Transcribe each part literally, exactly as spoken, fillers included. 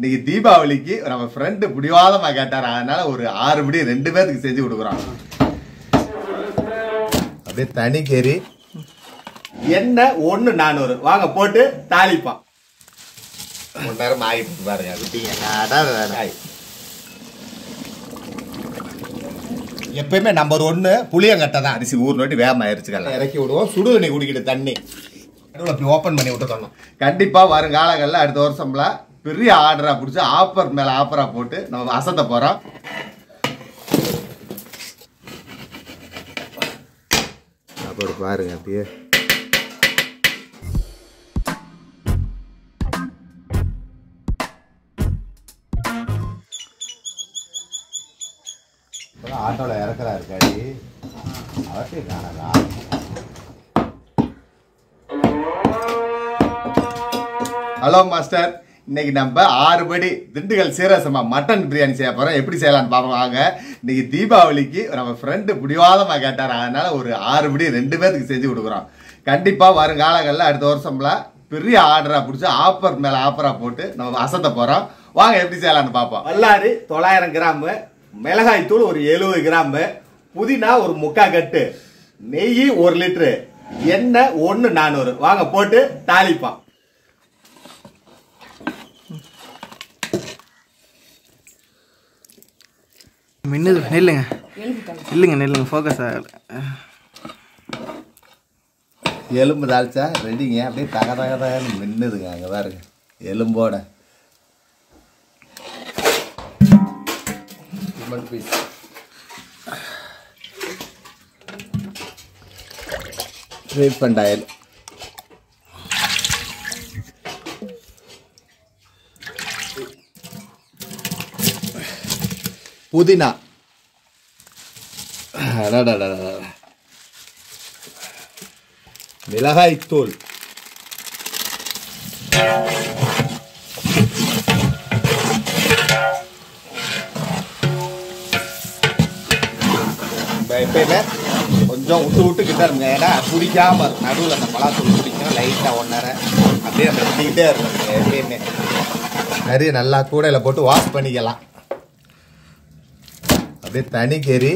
இன்னைக்கு தீபாவளிக்கு நம்ம ஃப்ரெண்டு பிடிவாதமாக கேட்டார், அதனால ஒரு ஆறு படி ரெண்டு பேருக்கு செஞ்சு கொடுக்குறோம். அப்படியே தனி கேரி எண்ணெய் ஒன்று நானூறு வாங்க போட்டு தாளிப்பான். ஒன் நேரம் ஆகிட்டு பாருங்க. எப்பயுமே நம்பர் ஒன்று புளியங்கட்டை தான். அரிசி ஊர் நோட்டி வேகம் ஆயிடுச்சுக்கலாம் இறக்கி விடுவோம். சுடு தண்ணி குடிக்கிட்டு தண்ணி நடுவில் அப்படி ஓப்பன் பண்ணி விட்டுக்கணும். கண்டிப்பாக வருங்காலங்களில் அடுத்த வருஷம்லாம் பெரிய ஆர்டராக பிடிச்சி ஆஃபர் மேலே ஆஃபராக போட்டு நம்ம அசத்த போகிறோம். அப்படி பாருங்க அப்படியே ஆட்டோவில் இறக்குறா இருக்காடி அவசியம் காணதா. ஹலோ மாஸ்டர், இன்னைக்கு நம்ம ஆறு படி திண்டுக்கல் சீரசமா மட்டன் பிரியாணி செய்ய போகிறோம். எப்படி செய்யலான்னு பார்ப்போம் வாங்க. இன்னைக்கு தீபாவளிக்கு நம்ம ஃப்ரெண்டு பிடிவாதமாக கேட்டார், அதனால ஒரு ஆறு படி ரெண்டு பேருக்கு செஞ்சு கொடுக்குறோம். கண்டிப்பாக வருங்காலங்களில் அடுத்த வருஷம்லாம் பெரிய ஆர்டராக பிடிச்சி ஆஃபர் மேலே ஆஃபராக போட்டு நம்ம அசத்த போகிறோம். வாங்க எப்படி செய்யலான்னு பார்ப்போம். வல்லாறு தொள்ளாயிரம் கிராமு, மிளகாய் தூள் ஒரு எழுபது கிராமு, புதினா ஒரு முக்கால் கட்டு, நெய் ஒரு லிட்டரு, எண்ணெய் ஒன்று நானூறு வாங்க போட்டு தாளிப்பான். மின்னது நில்லுங்க இல்லைங்க நில்லுங்க ஃபோக்கஸ் ஆகலை. எலும்பு தாளிச்சா ரெடிங்க. அப்படியே தக தக தகன்னு மின்னுதுங்க. அங்கே பாருங்க எலும்போட ரீஃபண்ட் ஆயில் புதினா மிளகாய் தூள் எப்பயுமே கொஞ்சம் விட்டு விட்டு கிட்ட இருங்க. ஏன்னா குடிக்காமல் நடுவில் அந்த பலாத்தூள் குடிக்கணும். லைட்டாக ஒன் நேரம் அப்படியே நம்ம குடிக்கிட்டே இருக்கணும். எப்பயுமே நிறைய நல்லா கூடையில் போட்டு வாஷ் பண்ணிக்கலாம். அப்படியே தனி கறி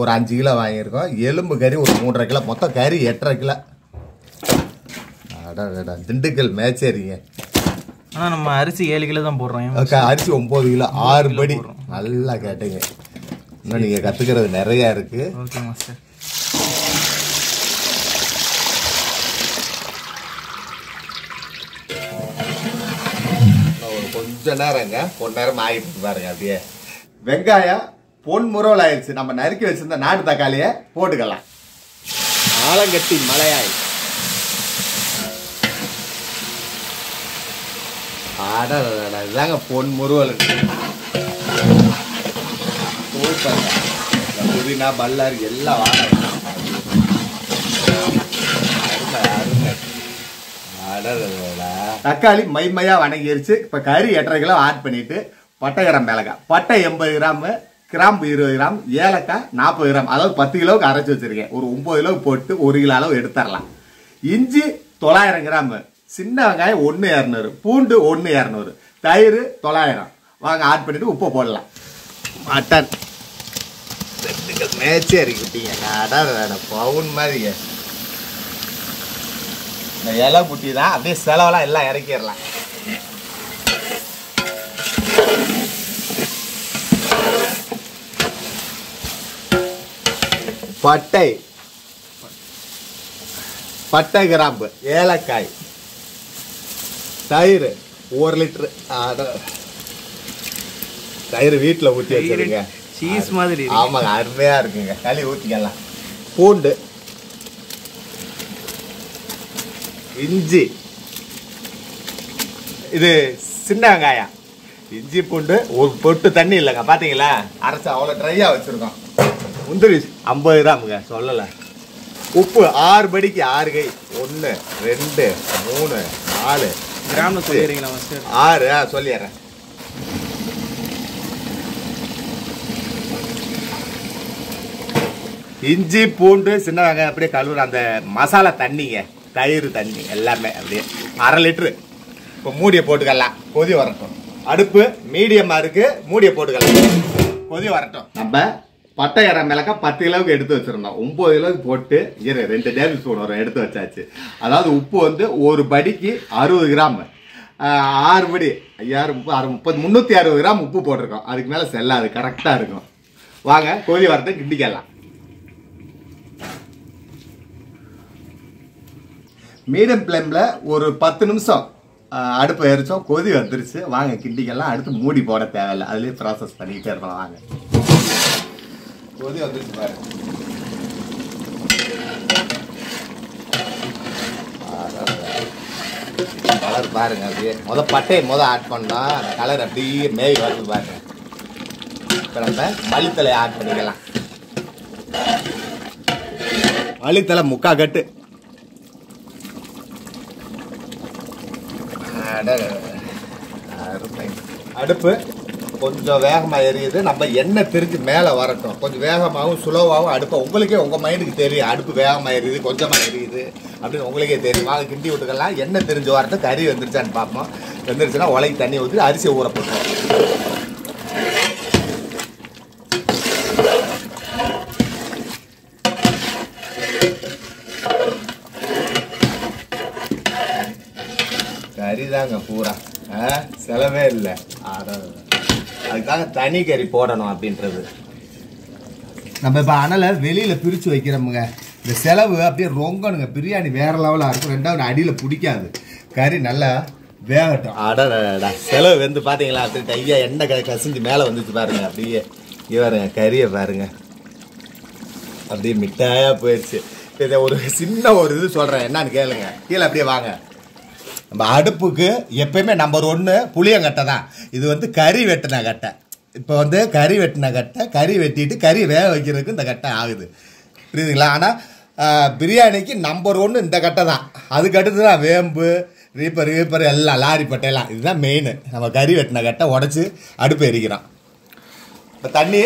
ஒரு அஞ்சு கிலோ வாங்கியிருக்கோம். எலும்பு கறி ஒரு மூன்றரை கிலோ, மொத்தம் கறி எட்டரை கிலோ. அடா திண்டுக்கல் மேச்சேரிங்க. ஆனால் நம்ம அரிசி ஏழு கிலோ தான் போடுறோம். ஓகே, அரிசி ஒம்பது கிலோ. ஆறு படி நல்லா கேட்டீங்க. இன்னும் நீங்கள் கற்றுக்கிறது நிறையா இருக்குது. Okay master. ஒரு கொஞ்சம் நேரங்க, கொஞ்ச நேரம் ஆகிட்டு பாருங்க. அப்படியே வெங்காயம் பொன் முறவல் ஆயிடுச்சு. நம்ம நறுக்கி வச்சுருந்த நாட்டு தக்காளியை போட்டுக்கலாம். ஆலங்கட்டி மலையாய் ஆடா இதுதாங்க பொன் முறவல். புதினா பல்லாரி எல்லாம் தக்காளி மைமையாக வணங்கிருச்சு. இப்போ கறி எட்டரை கிலோ ஆட் பண்ணிட்டு பட்டை கிராம் மிளகாய், பட்டை எண்பது கிராமு, கிராம்பு இருபது கிராம், ஏலக்காய் நாற்பது கிராம், அதாவது பத்து கிலோவுக்கு அரைச்சி வச்சிருக்கேன். ஒரு ஒம்பது கிலோவுக்கு போட்டு ஒரு கிலோ அளவு எடுத்துடலாம். இஞ்சி தொள்ளாயிரம் கிராமு, சின்ன வெங்காயம் ஒன்று இரநூறு, பூண்டு ஒன்று இரநூறு, தயிர் தொள்ளாயிரம் வாங்க ஆட் பண்ணிட்டு உப்பு போடலாம். மட்டன் மேட்சே இருக்குட்டிங்க. நான் பவுன் மாதிரிங்க இந்த இலை குட்டி தான். அப்படியே செலவெல்லாம் எல்லாம் இறக்கிடலாம். பட்டை பட்டை கிராம்பு, ஏலக்காய், தயிர் ஒரு லிட்டரு. தயிர் வீட்டில் ஊற்றி வச்சுருங்க. சீஸ் மாதிரி ஆமாங்க, அருமையாக இருக்குங்க. களி ஊற்றிக்கலாம். பூண்டு, இஞ்சி, இது சின்ன வெங்காயம், இஞ்சி பூண்டு ஒரு பொட்டு தண்ணி இல்லைங்க. பார்த்தீங்களா அரைச்சி அவ்வளோ ட்ரையாக வச்சுருக்கோம். முந்திரி ஐம்பது கிராமுங்க. சொல்லலை. உப்பு ஆறு படிக்கு ஆறு கை. ஒன்று ரெண்டு மூணு நாலு கிராமில் சொல்லிடுறீங்களா? ஆறு ஆ சொல்லிடுறேன். இஞ்சி பூண்டு சின்ன வெங்காயம் அப்படியே கழுவுற அந்த மசாலா தண்ணிங்க, தயிர் தண்ணி எல்லாமே அப்படியே அரை லிட்ரு. இப்போ மூடியை போட்டுக்கலாம், கொதி வரட்டும். அடுப்பு மீடியமாக இருக்குது, மூடியை போட்டுக்கலாம். கொதி வரட்டும். நம்ம பத்தாயிரம் மிளகா பத்து கிலோவுக்கு எடுத்து வச்சுருந்தோம், ஒம்பது கிலோவுக்கு போட்டு இரு ரெண்டு டேபிள் ஸ்பூன் வரும் எடுத்து வச்சாச்சு. அதாவது உப்பு வந்து ஒரு படிக்கு அறுபது கிராம், ஆறு படி ஐயாயிரம் முப்பது ஆறு முப்பது முந்நூற்றி அறுபது கிராம் உப்பு போட்டிருக்கோம். அதுக்கு மேலே செல்லாது, கரெக்டாக இருக்கும். வாங்க கொதி வரத்தை கிண்டிக்கலாம். மீடியம் ஃப்ளேமில் ஒரு பத்து நிமிஷம் அடுப்பை எரிச்சோம், கொதி வந்துருச்சு. வாங்க கிண்டிக்கெல்லாம் அடுத்து மூடி போட தேவையில்லை, அதுலேயே ப்ராசஸ் பண்ணிக்கிட்டே இருக்கலாம். வாங்க கொதி வந்துருச்சு பாரு. கலர் பாருங்க, அப்படியே மொதல் பட்டையை மொதல் ஆட் பண்ணோம், அந்த கலர் அப்படியே மேவி வருது பாருங்க. இப்போ நம்ம மல்லித்தலை ஆட் பண்ணிக்கலாம். மல்லித்தலை முக்கா கட்டு, அடுப்பு கொஞ்சம் வேகமாக எரியுது. நம்ம எண்ணெய் திருச்சி மேலே வரட்டும், கொஞ்சம் வேகமாகவும் ஸ்லோவாகவும் அடுப்பை உங்களுக்கே உங்கள் மைண்டுக்கு தெரியும். அடுப்பு வேகமாக எரியுது, கொஞ்சமாக எரியுது அப்படின்னு உங்களுக்கே தெரியும். வாங்க கிண்டி விட்டுக்கலாம். எண்ணெய் தெரிஞ்சு வரட்டும், கறி வந்துருச்சான்னு பார்ப்போம். வந்துருச்சுன்னா உலகி தண்ணி ஊற்றி அரிசி ஊற போட்டோம். கறி தாங்க பூரா, செலவே இல்லை. அதான் அதுக்காக தனி கறி போடணும் அப்படின்றது. நம்ம இப்போ அனலை வெளியில் பிரித்து வைக்கிறோமுங்க, இந்த செலவு அப்படியே ரொங்கணுங்க. பிரியாணி வேறு லெவலாக இருக்கும். ரெண்டாவது அடியில் பிடிக்காது, கறி நல்லா வேகட்டும். அட செலவு வந்து பார்த்தீங்களா, அப்படின்ட்டு ஐயா எண்ணெய் கசிஞ்சு மேலே வந்துச்சு பாருங்க. அப்படியே இவருங்க கறியை பாருங்க, அப்படியே மிட்டாயாக போயிடுச்சு. இதை ஒரு சின்ன ஒரு இது சொல்கிறேன், என்னன்னு கேளுங்க. கீழே அப்படியே வாங்க. நம்ம அடுப்புக்கு எப்பயுமே நம்பர் ஒன்று புளியங்கட்டை தான். இது வந்து கறி வெட்டின கட்டை. இப்போ வந்து கறி வெட்டின கட்டை, கறி வெட்டிட்டு கறி வேக வைக்கிறதுக்கு இந்த கட்டை ஆகுது, புரியுதுங்களா? ஆனால் பிரியாணிக்கு நம்பர் ஒன்று இந்த கட்டை தான். அதுக்கடுத்து தான் வேம்பு, ரீப்பர் ரீப்பர் எல்லாம், லாரி பட்டையெல்லாம். இதுதான் மெயின். நம்ம கறி வெட்டின கட்டை உடச்சி அடுப்பு எரிக்கிறோம். இப்போ தண்ணி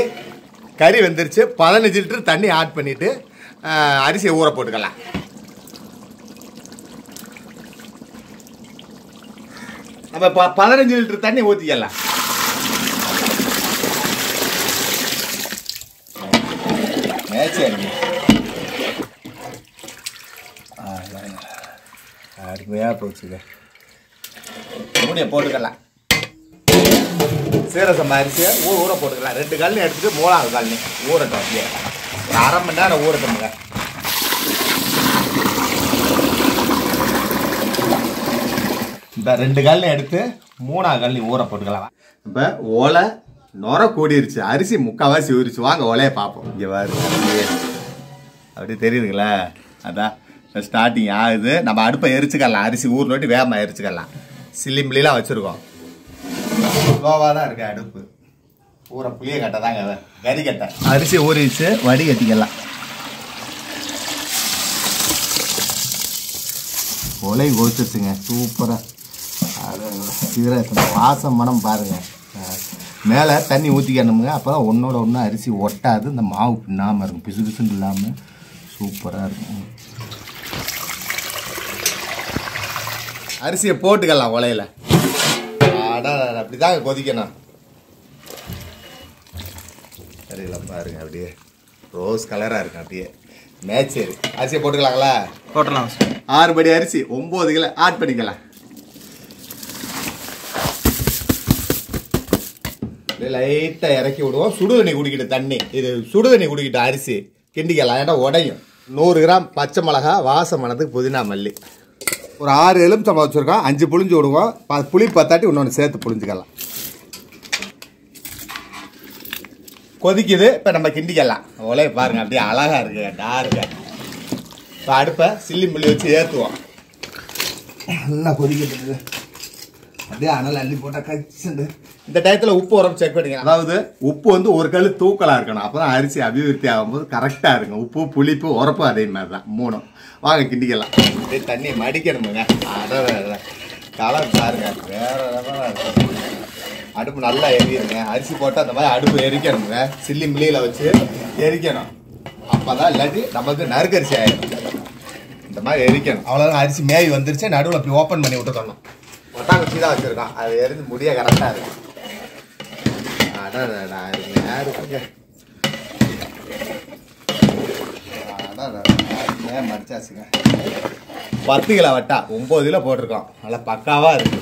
கறி வெந்துருச்சு. பதினஞ்சு லிட்டர் தண்ணி ஆட் பண்ணிவிட்டு அரிசியை ஊற போட்டுக்கலாம். நம்ம ப பதினஞ்சு லிட்டர் தண்ணி ஊற்றிக்கலாம். அருமையாக போச்சுங்க. மூடியை போட்டுக்கலாம். சீரசம் அரிசி ஊ ஊற போட்டுக்கலாம். ரெண்டு கல்னு எடுத்துட்டு மூணாவது கல்னு ஊறட்டும். அப்படியே அரை மணி நேரம் ஊறட்டும்ங்க. இந்த ரெண்டு கல்லையும் எடுத்து மூணாவது கல்லையும் ஊற போட்டுக்கலாம். இப்போ ஓலை நுர கூடிருச்சு, அரிசி முக்கால்வாசி ஊறிச்சு. வாங்க ஓலையை பார்ப்போம். இங்கே பாருங்க, அப்படி தெரியுதுங்களா? அதான் ஸ்டார்டிங் ஆகுது. நம்ம அடுப்பை எரிச்சுக்கலாம், அரிசி ஊறினோட்டி வேகமாக எரிச்சுக்கலாம். சிலிம்பிலாம் வச்சுருக்கோம். கோவாக தான் இருக்கு அடுப்பு. ஊற புளிய கட்டை தாங்க, கறி கட்டை. அரிசி ஊறிச்சு, வடி கட்டிக்கலாம். ஓலை கொதிச்சுங்க, சூப்பராக. வாசம் மனம் பாருங்க. மேலே தண்ணி ஊற்றிக்கணுங்க, அப்போ தான் ஒன்றோட ஒன்று அரிசி ஒட்டாது, இந்த மாவு பின்னாமல் இருக்கும், பிசு பிசுன்னு இல்லாமல் சூப்பராக இருக்கும். அரிசியை போட்டுக்கலாம் உலையில். அடா அப்படி தாங்க கொதிக்கணும். சரிங்களா? பாருங்க அப்படியே ரோஸ் கலராக இருக்கும். அப்படியே மேச்சேரி அரிசியை போட்டுக்கலாங்களா? போட்டலாம். ஆறு படி அரிசி, ஒம்பது கிலோ ஆட் பண்ணிக்கலாம். லைட்டாக இறக்கி விடுவோம். சுடுதண்ணி குடிக்கிட்டு தண்ணி இது சுடுதண்ணி குடிக்கிட்டு அரிசி கிண்டிக்கலாம், ஏன்னா உடையும். நூறு கிராம் பச்சை மிளகா, வாசமானதுக்கு புதினா மல்லி. ஒரு ஆறு எலுமிச்சம்பழம் வச்சுருக்கோம், அஞ்சு புளிஞ்சு விடுவோம். ப புளி பத்தாட்டி இன்னொன்று சேர்த்து புளிஞ்சிக்கலாம். கொதிக்குது, இப்போ நம்ம கிண்டிக்கலாம். உலையை பாருங்கள், அப்படியே அழகாக இருக்குது, டார்க்காக. இப்போ அடுப்பை சில்லி மல்லி வச்சு ஏற்றுவோம். நல்லா கொதிக்கிட்டு அப்படியே அனல் அள்ளி போட்டால் கச்சிண்டு. இந்த டயத்தில் உப்பு உரம் செக் பண்ணிக்கலாம். அதாவது உப்பு வந்து ஒரு கல் தூக்கலாக இருக்கணும், அப்போ தான் அரிசி அபிவிருத்தி ஆகும்போது கரெக்டாக இருக்கும். உப்பு, புளிப்பு, உரப்பும் அதே மாதிரி தான், மூணும். வாங்க கிண்டிக்கலாம். அப்படியே தண்ணி மடிக்கணுமுங்க. அதான் கலர் பாருங்க, வேறு இருக்கும். அடுப்பு நல்லா எரியுங்க. அரிசி போட்டால் அந்த மாதிரி அடுப்பு எரிக்கணுங்க. சில்லி மில்லியில் வச்சு எரிக்கணும், அப்போ தான். இல்லாட்டி நமக்கு நறுக்கரிசி ஆகிடும். இந்த மாதிரி எரிக்கணும், அவ்வளோதான். அரிசி மேவி வந்துருச்சு. நடுவில் அப்படி ஓப்பன் பண்ணி விட்டுக்கணும். ஒட்டாங்க சீதா வச்சிருக்கான் அது எரிஞ்சு முடிய கரெக்டாக இருக்கும். அதான் நான் யாருங்க அதான் மடிச்சாச்சுங்க. பத்து கிலோ வட்டா ஒம்பது கிலோ போட்டிருக்கோம். நல்லா பக்காவாக இருக்கு.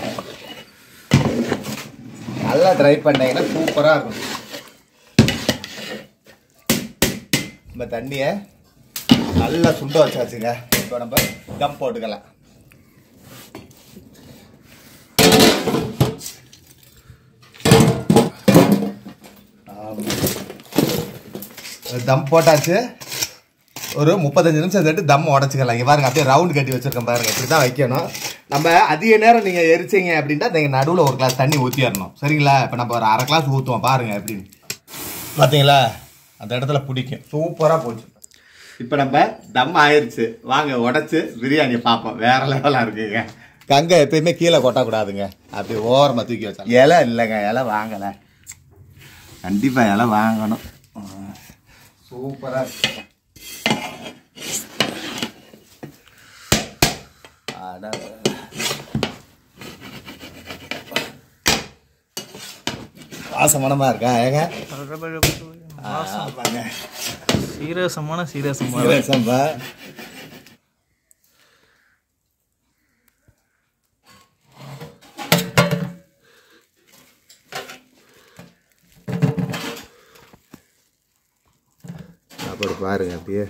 நல்லா ட்ரை பண்ணிங்கன்னா சூப்பராக இருக்கும். நம்ம தண்ணியை நல்லா சுண்ட வச்சாச்சுங்க. இப்போ நம்ம டம் போட்டுக்கலாம். தம் போட்டாச்சு. ஒரு முப்பத்தஞ்சு நிமிஷம் தட்டு தம் உடச்சிக்கலாம். இங்கே பாருங்கள் அப்படியே ரவுண்ட் கட்டி வச்சுருக்கேன் பாருங்கள். இப்படி தான் வைக்கணும். நம்ம அதிக நேரம் நீங்கள் எரிச்சிங்க அப்படின்னா நீங்கள் நடுவில் ஒரு கிளாஸ் தண்ணி ஊற்றிடணும். சரிங்களா? இப்போ நம்ம ஒரு அரை கிளாஸ் ஊற்றுவோம் பாருங்கள் அப்படின்னு. பார்த்தீங்களா? அந்த இடத்துல பிடிக்கும். சூப்பராக போச்சு. இப்போ நம்ம தம் ஆயிடுச்சு. வாங்க உடச்சி பிரியாணியை பார்ப்போம். வேறு லெவலாக இருக்குங்க. கங்கை எப்பயுமே கீழே கொட்டக்கூடாதுங்க. அப்படி ஓரமாக தூக்கி வச்சோம். இலை இல்லைங்க, இலை வாங்கலை. கண்டிப்பாக இலை வாங்கணும். சூப்பராக இருக்கு. வாசமனமாக இருக்கா? ஏங்க சீரசமான சீரசம்பா அப்புறம் பாருங்க அப்படியே.